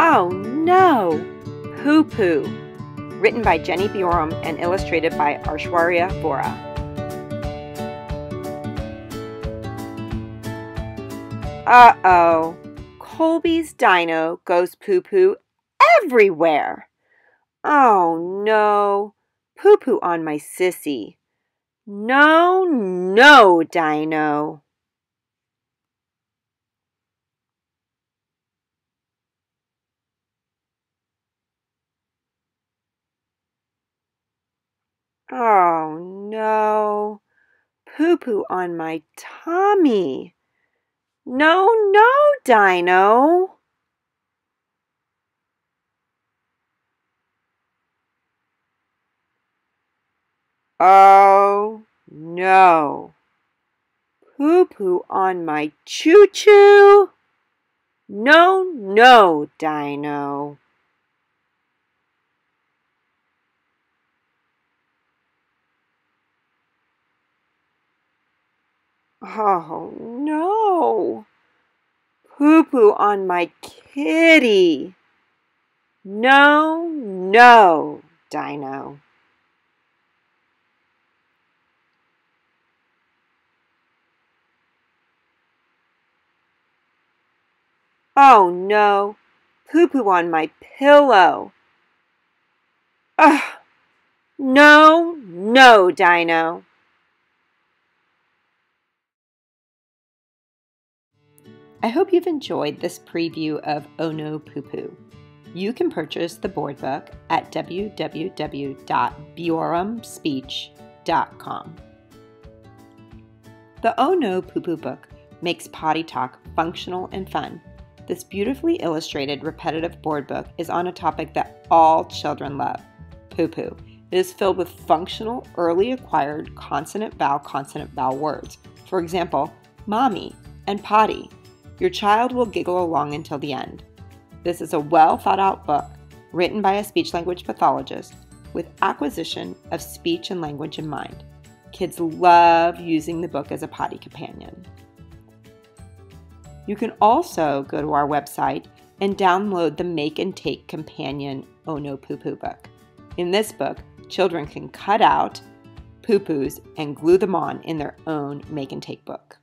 Oh no! Poo Poo, written by Jenny Bjorem and illustrated by Aishwarya Bora. Uh-oh, Colby's dino goes poo-poo everywhere. Oh no, poo-poo on my sissy. No, no, dino. Oh no, poo-poo on my tummy. No, no, dino. Oh, no. Poo-poo on my choo-choo. No, no, dino. Oh, no. Poo-poo on my kitty. No, no, dino. Oh, no. Poo-poo on my pillow. Ugh. No, no, dino. I hope you've enjoyed this preview of Oh No Poo Poo. You can purchase the board book at www.bjoremspeech.com. The Oh No Poo Poo book makes potty talk functional and fun. This beautifully illustrated repetitive board book is on a topic that all children love, poo poo. It is filled with functional, early acquired consonant vowel words. For example, mommy and potty. Your child will giggle along until the end. This is a well-thought-out book written by a speech-language pathologist with acquisition of speech and language in mind. Kids love using the book as a potty companion. You can also go to our website and download the Make and Take Companion Oh No Poo Poo book. In this book, children can cut out poo-poos and glue them on in their own Make and Take book.